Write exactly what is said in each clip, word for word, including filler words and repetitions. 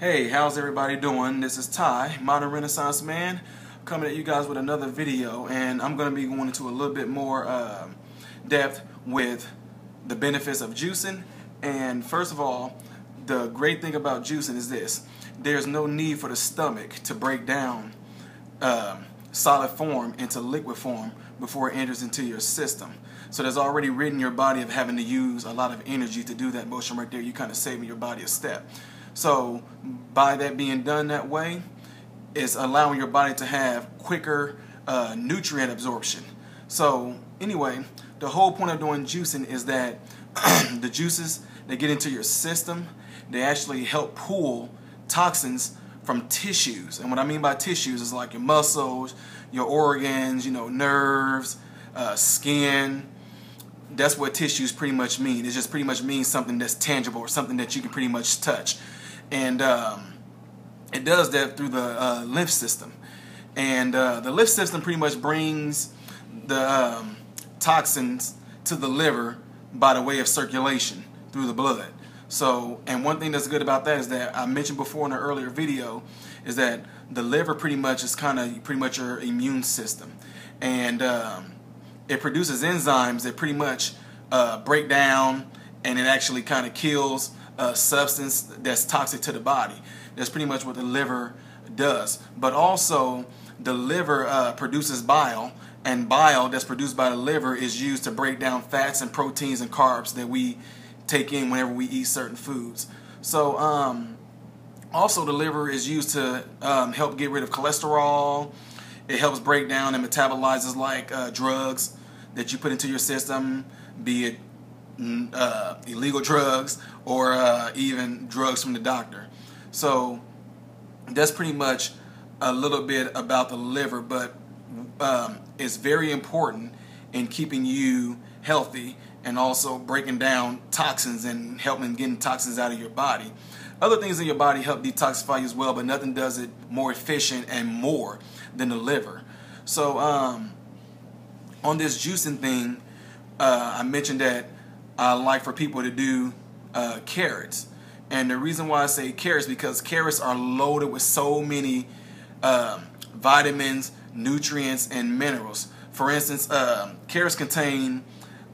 Hey, how's everybody doing? This is Ty, Modern Renaissance Man, coming at you guys with another video, and I'm going to be going into a little bit more uh, depth with the benefits of juicing. And first of all, the great thing about juicing is this: there's no need for the stomach to break down uh, solid form into liquid form before it enters into your system. So there's already ridden your body of having to use a lot of energy to do that motion right there. You're kind of saving your body a step. So by that being done that way, it's allowing your body to have quicker uh, nutrient absorption. So anyway, the whole point of doing juicing is that the juices, they get into your system, they actually help pull toxins from tissues. And what I mean by tissues is like your muscles, your organs, you know, nerves, uh, skin. That's what tissues pretty much mean. It just pretty much means something that's tangible or something that you can pretty much touch. And um, it does that through the uh, lymph system. And uh, the lymph system pretty much brings the um, toxins to the liver by the way of circulation through the blood. So, and one thing that's good about that is that I mentioned before in an earlier video is that the liver pretty much is kind of pretty much your immune system. And um, it produces enzymes that pretty much uh, break down, and it actually kind of kills a substance that's toxic to the body. That's pretty much what the liver does. But also, the liver uh, produces bile, and bile that's produced by the liver is used to break down fats and proteins and carbs that we take in whenever we eat certain foods. So um, also the liver is used to um, help get rid of cholesterol. It helps break down and metabolizes like uh, drugs that you put into your system, be it Uh, illegal drugs or uh, even drugs from the doctor. So that's pretty much a little bit about the liver, but um, it's very important in keeping you healthy and also breaking down toxins and helping getting toxins out of your body. Other things in your body help detoxify you as well, but nothing does it more efficient and more than the liver. So um, on this juicing thing, uh, I mentioned that I like for people to do uh, carrots. And the reason why I say carrots is because carrots are loaded with so many uh, vitamins, nutrients, and minerals. For instance, uh, carrots contain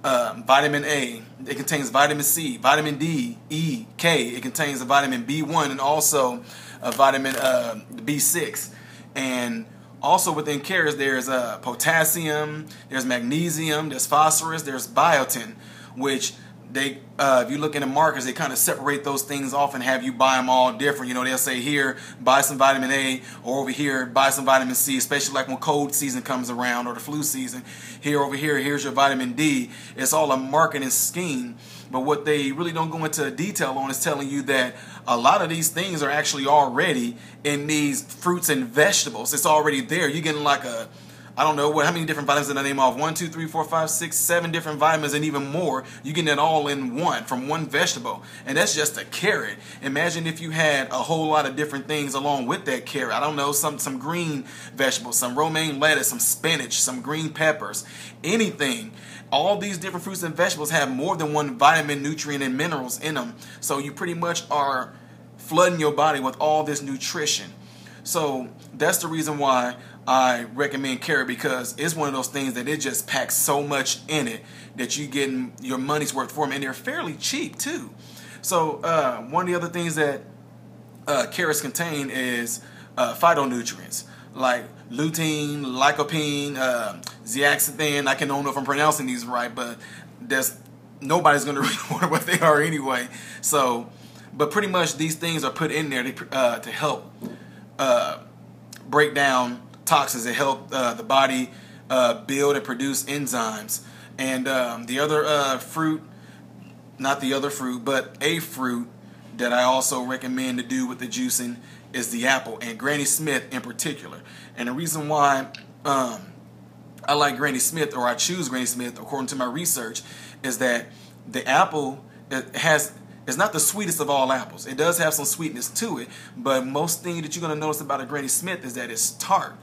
uh, vitamin A, it contains vitamin C, vitamin D, E, K, it contains a vitamin B one and also a vitamin uh, B six. And also within carrots there's uh, potassium, there's magnesium, there's phosphorus, there's biotin, which they, uh, if you look in the markers, they kind of separate those things off and have you buy them all different. You know, they'll say here, buy some vitamin A, or over here, buy some vitamin C, especially like when cold season comes around or the flu season. Here, over here, here's your vitamin D. It's all a marketing scheme. But what they really don't go into detail on is telling you that a lot of these things are actually already in these fruits and vegetables. It's already there. You're getting like a, I don't know what, how many different vitamins did I name off? One, two, three, four, five, six, seven different vitamins and even more. You're getting it all in one from one vegetable. And that's just a carrot. Imagine if you had a whole lot of different things along with that carrot. I don't know, some, some green vegetables, some romaine lettuce, some spinach, some green peppers, anything. All these different fruits and vegetables have more than one vitamin, nutrient, and minerals in them. So you pretty much are flooding your body with all this nutrition. So that's the reason why I recommend carrot, because it's one of those things that it just packs so much in it that you're getting your money's worth for them, and they're fairly cheap too. So uh, one of the other things that uh, carrots contain is uh, phytonutrients like lutein, lycopene, uh, zeaxanthin. I can don't know if I'm pronouncing these right, but that's, nobody's going to remember what they are anyway. So, but pretty much these things are put in there to, uh, to help uh, break down toxins that help uh, the body uh, build and produce enzymes. And um, the other uh, fruit, not the other fruit, but a fruit that I also recommend to do with the juicing is the apple, and Granny Smith in particular. And the reason why um, I like Granny Smith, or I choose Granny Smith according to my research, is that the apple it has It's not the sweetest of all apples. It does have some sweetness to it, but most thing that you're going to notice about a Granny Smith is that it's tart.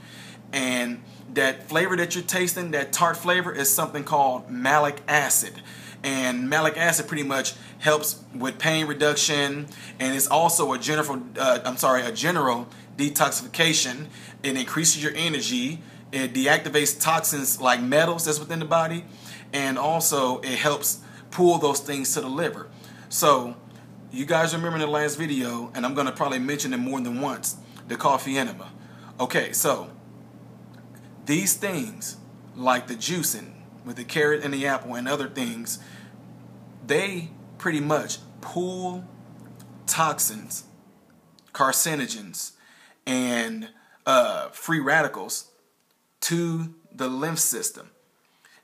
And that flavor that you're tasting, that tart flavor, is something called malic acid. and malic acid pretty much helps with pain reduction, and it's also a general uh, I'm sorry a general detoxification. It increases your energy, it deactivates toxins like metals that's within the body, and also it helps pull those things to the liver. So you guys remember in the last video, and I'm going to probably mention it more than once, the coffee enema. Okay, so these things, like the juicing with the carrot and the apple and other things, they pretty much pull toxins, carcinogens, and uh, free radicals to the lymph system.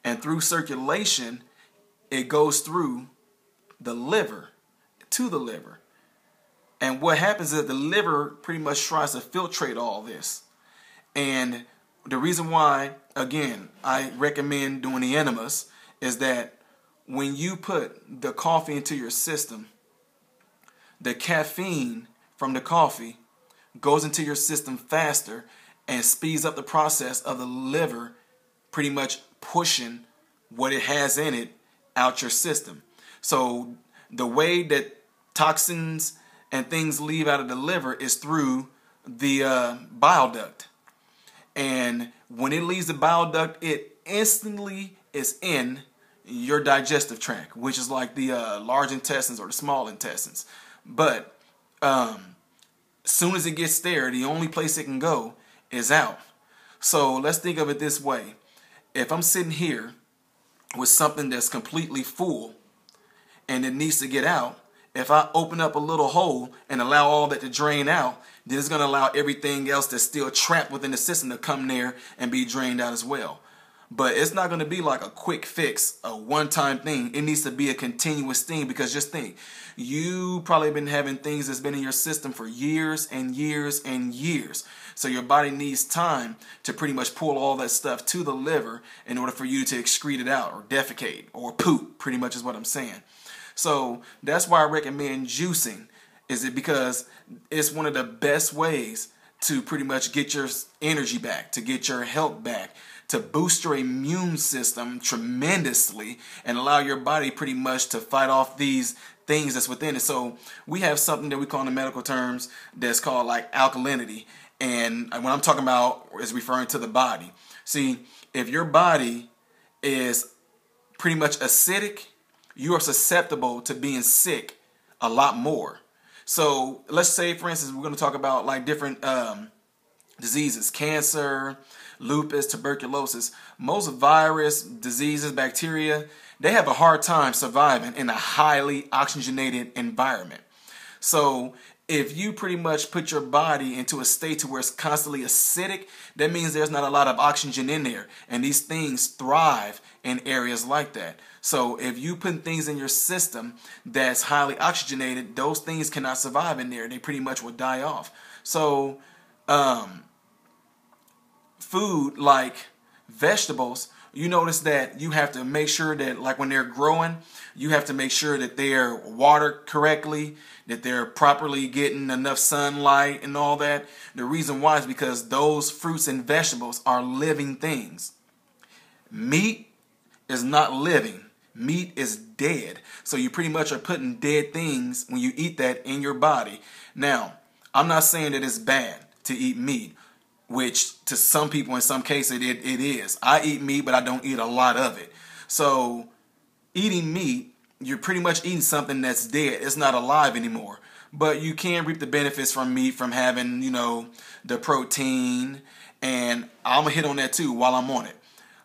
And through circulation, it goes through the liver, to the liver. And what happens is the liver pretty much tries to filtrate all this. And the reason why, again, I recommend doing the enemas is that when you put the coffee into your system, the caffeine from the coffee goes into your system faster and speeds up the process of the liver pretty much pushing what it has in it out your system. So the way that toxins and things leave out of the liver is through the uh, bile duct. And when it leaves the bile duct, it instantly is in your digestive tract, which is like the uh, large intestines or the small intestines. But um, as soon as it gets there, the only place it can go is out. So let's think of it this way. If I'm sitting here with something that's completely full and it needs to get out, if I open up a little hole and allow all that to drain out, then it's going to allow everything else that's still trapped within the system to come there and be drained out as well. But it's not going to be like a quick fix, a one-time thing. It needs to be a continuous thing, because just think, you probably been having things that's been in your system for years and years and years. So your body needs time to pretty much pull all that stuff to the liver in order for you to excrete it out or defecate or poop, pretty much is what I'm saying. So that's why I recommend juicing. Is it because it's one of the best ways to pretty much get your energy back, to get your health back, to boost your immune system tremendously and allow your body pretty much to fight off these things that's within it. So we have something that we call in the medical terms that's called like alkalinity. And what I'm talking about is referring to the body. See, if your body is pretty much acidic, you are susceptible to being sick a lot more. So let's say, for instance, we're going to talk about like different um, diseases, cancer, lupus, tuberculosis. Most virus, diseases, bacteria, they have a hard time surviving in a highly oxygenated environment. So if you pretty much put your body into a state to where it's constantly acidic, that means there's not a lot of oxygen in there. And these things thrive in areas like that. So if you put things in your system that's highly oxygenated, those things cannot survive in there. They pretty much will die off. So um, food like vegetables, you notice that you have to make sure that, like when they're growing, you have to make sure that they're watered correctly, that they're properly getting enough sunlight and all that. The reason why is because those fruits and vegetables are living things. Meat is not living. Meat is dead. So you pretty much are putting dead things when you eat that in your body. Now, I'm not saying that it's bad to eat meat, which to some people in some cases it, it is. I eat meat, but I don't eat a lot of it. So eating meat, you're pretty much eating something that's dead. It's not alive anymore. But you can reap the benefits from meat, from having, you know, the protein. And I'm going to hit on that too while I'm on it.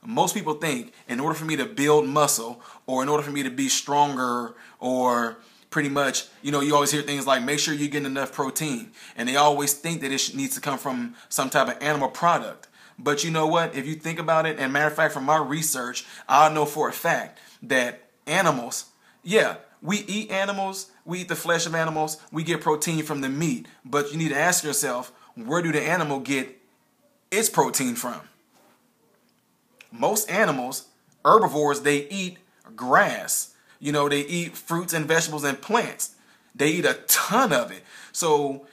Most people think in order for me to build muscle, or in order for me to be stronger, or pretty much, you know, you always hear things like make sure you're getting enough protein. And they always think that it needs to come from some type of animal product. But you know what? If you think about it, and matter of fact, from my research, I know for a fact that animals, yeah, we eat animals, we eat the flesh of animals, we get protein from the meat. But you need to ask yourself, where do the animal get its protein from? Most animals, herbivores, they eat grass. You know, they eat fruits and vegetables and plants. They eat a ton of it. So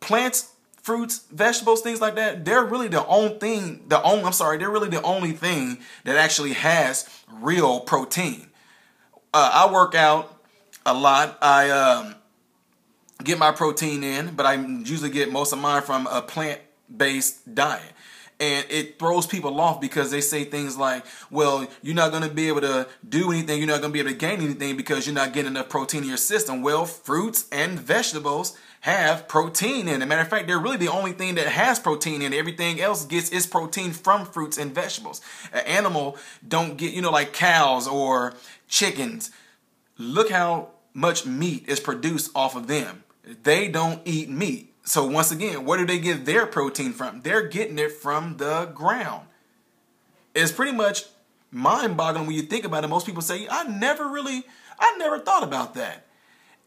plants, fruits, vegetables, things like that, they're really the only thing, the only, I'm sorry, they're really the only thing that actually has real protein. Uh, I work out a lot. I um, get my protein in, but I usually get most of mine from a plant-based diet. And it throws people off because they say things like, well, you're not going to be able to do anything. You're not going to be able to gain anything because you're not getting enough protein in your system. Well, fruits and vegetables have protein in it. Matter of fact, they're really the only thing that has protein in it. Everything else gets its protein from fruits and vegetables. An animal don't get, you know, like cows or chickens. Look how much meat is produced off of them. They don't eat meat. So once again, where do they get their protein from? They're getting it from the ground. It's pretty much mind-boggling when you think about it. Most people say, I never really, I never thought about that.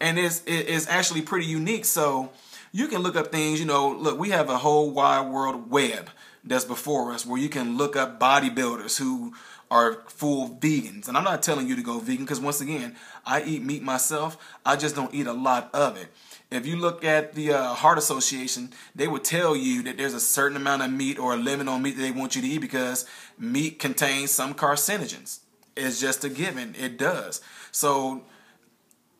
And it's, it's actually pretty unique. So you can look up things, you know, look, we have a whole wide world web that's before us where you can look up bodybuilders who are full vegans. And I'm not telling you to go vegan because once again, I eat meat myself. I just don't eat a lot of it. If you look at the uh, Heart Association, they will tell you that there's a certain amount of meat or a limit on meat that they want you to eat because meat contains some carcinogens. It's just a given. It does. So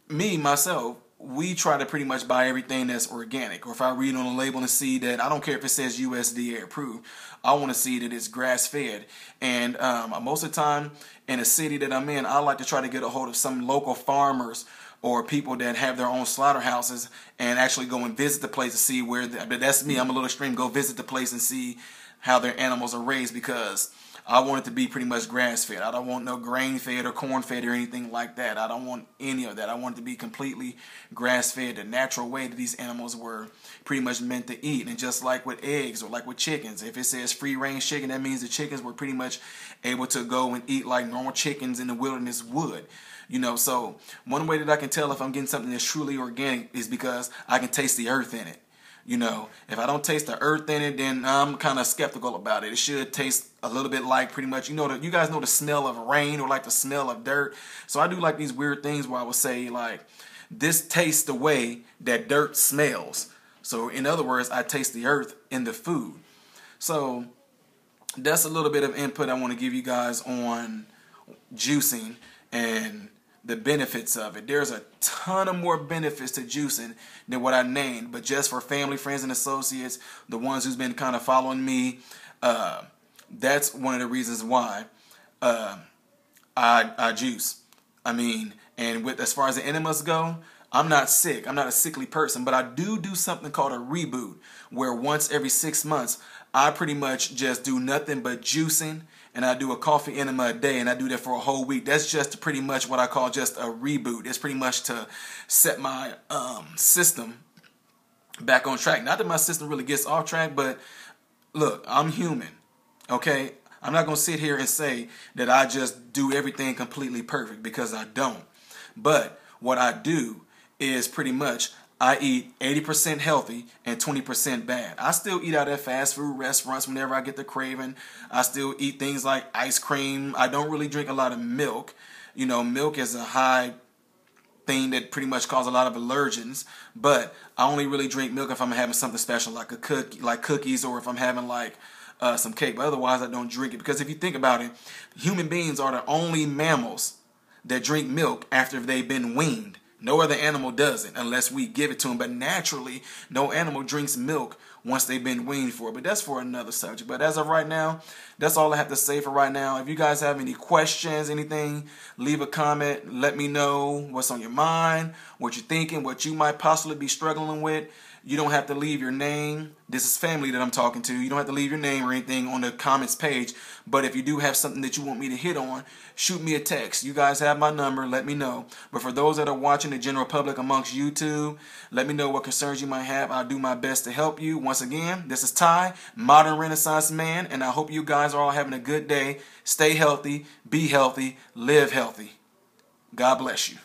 me, myself, we try to pretty much buy everything that's organic. Or if I read on a label and see that, I don't care if it says U S D A approved, I want to see that it's grass-fed. And um, most of the time in a city that I'm in, I like to try to get a hold of some local farmers or people that have their own slaughterhouses and actually go and visit the place to see where, the, but that's me, I'm a little extreme, go visit the place and see how their animals are raised because I want it to be pretty much grass-fed. I don't want no grain-fed or corn-fed or anything like that. I don't want any of that. I want it to be completely grass-fed, the natural way that these animals were pretty much meant to eat. And just like with eggs or like with chickens, if it says free-range chicken, that means the chickens were pretty much able to go and eat like normal chickens in the wilderness would. You know, so one way that I can tell if I'm getting something that's truly organic is because I can taste the earth in it. You know, if I don't taste the earth in it, then I'm kind of skeptical about it. It should taste a little bit like pretty much, you know, the, you guys know the smell of rain or like the smell of dirt. So I do like these weird things where I would say like, this tastes the way that dirt smells. So in other words, I taste the earth in the food. So that's a little bit of input I want to give you guys on juicing and the benefits of it. There's a ton of more benefits to juicing than what I named, but just for family, friends, and associates, the ones who's been kind of following me, uh, that's one of the reasons why uh, I, I juice. I mean, and with as far as the enemas go, I'm not sick. I'm not a sickly person, but I do do something called a reboot, where once every six months, I pretty much just do nothing but juicing, and I do a coffee enema a day, and I do that for a whole week. That's just pretty much what I call just a reboot. It's pretty much to set my um, system back on track. Not that my system really gets off track, but look, I'm human, okay? I'm not going to sit here and say that I just do everything completely perfect because I don't. But what I do is pretty much I eat eighty percent healthy and twenty percent bad. I still eat out at fast food restaurants whenever I get the craving. I still eat things like ice cream. I don't really drink a lot of milk. You know, milk is a high thing that pretty much causes a lot of allergens. But I only really drink milk if I'm having something special like a cookie, like cookies, or if I'm having like uh, some cake. But otherwise, I don't drink it because if you think about it, human beings are the only mammals that drink milk after they've been weaned. No other animal does it unless we give it to them. But naturally, no animal drinks milk once they've been weaned for it. But that's for another subject. But as of right now, that's all I have to say for right now. If you guys have any questions, anything, leave a comment. Let me know what's on your mind, what you're thinking, what you might possibly be struggling with. You don't have to leave your name. This is family that I'm talking to. You don't have to leave your name or anything on the comments page. But if you do have something that you want me to hit on, shoot me a text. You guys have my number. Let me know. But for those that are watching the general public amongst YouTube, let me know what concerns you might have. I'll do my best to help you. Once again, this is Ty, Modern Renaissance Man, and I hope you guys are all having a good day. Stay healthy, be healthy, live healthy. God bless you.